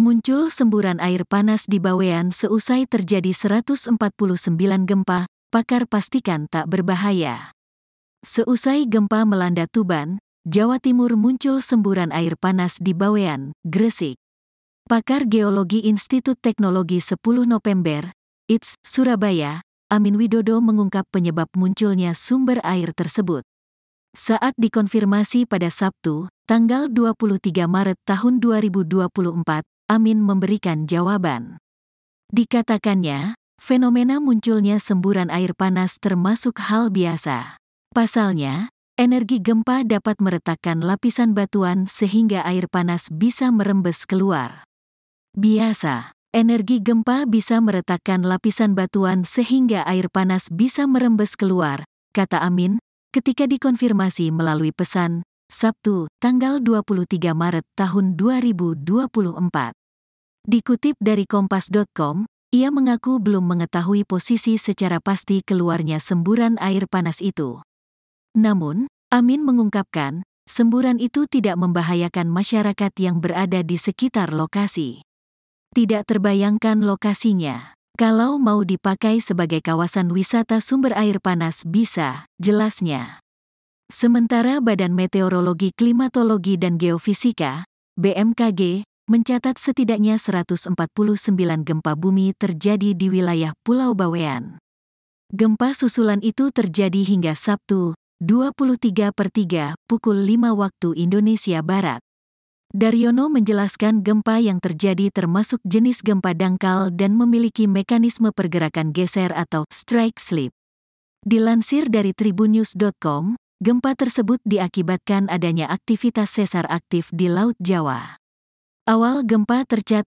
Muncul semburan air panas di Bawean seusai terjadi 149 gempa, pakar pastikan tak berbahaya. Seusai gempa melanda Tuban, Jawa Timur muncul semburan air panas di Bawean, Gresik. Pakar geologi Institut Teknologi 10 November, ITS Surabaya, Amin Widodo mengungkap penyebab munculnya sumber air tersebut. Saat dikonfirmasi pada Sabtu, tanggal 23 Maret tahun 2024, Amin memberikan jawaban. Dikatakannya, fenomena munculnya semburan air panas termasuk hal biasa. Pasalnya, energi gempa dapat meretakkan lapisan batuan sehingga air panas bisa merembes keluar. Biasa, energi gempa bisa meretakkan lapisan batuan sehingga air panas bisa merembes keluar, kata Amin, ketika dikonfirmasi melalui pesan, Sabtu, tanggal 23 Maret tahun 2024. Dikutip dari Kompas.com, ia mengaku belum mengetahui posisi secara pasti keluarnya semburan air panas itu. Namun, Amin mengungkapkan, semburan itu tidak membahayakan masyarakat yang berada di sekitar lokasi. Tidak terbayangkan lokasinya. Kalau mau dipakai sebagai kawasan wisata sumber air panas bisa, jelasnya. Sementara Badan Meteorologi, Klimatologi, dan Geofisika, BMKG, mencatat setidaknya 149 gempa bumi terjadi di wilayah Pulau Bawean. Gempa susulan itu terjadi hingga Sabtu, 23/3, pukul 5 waktu Indonesia Barat. Daryono menjelaskan gempa yang terjadi termasuk jenis gempa dangkal dan memiliki mekanisme pergerakan geser atau strike slip. Dilansir dari Tribunnews.com, gempa tersebut diakibatkan adanya aktivitas sesar aktif di Laut Jawa. Awal gempa tercatat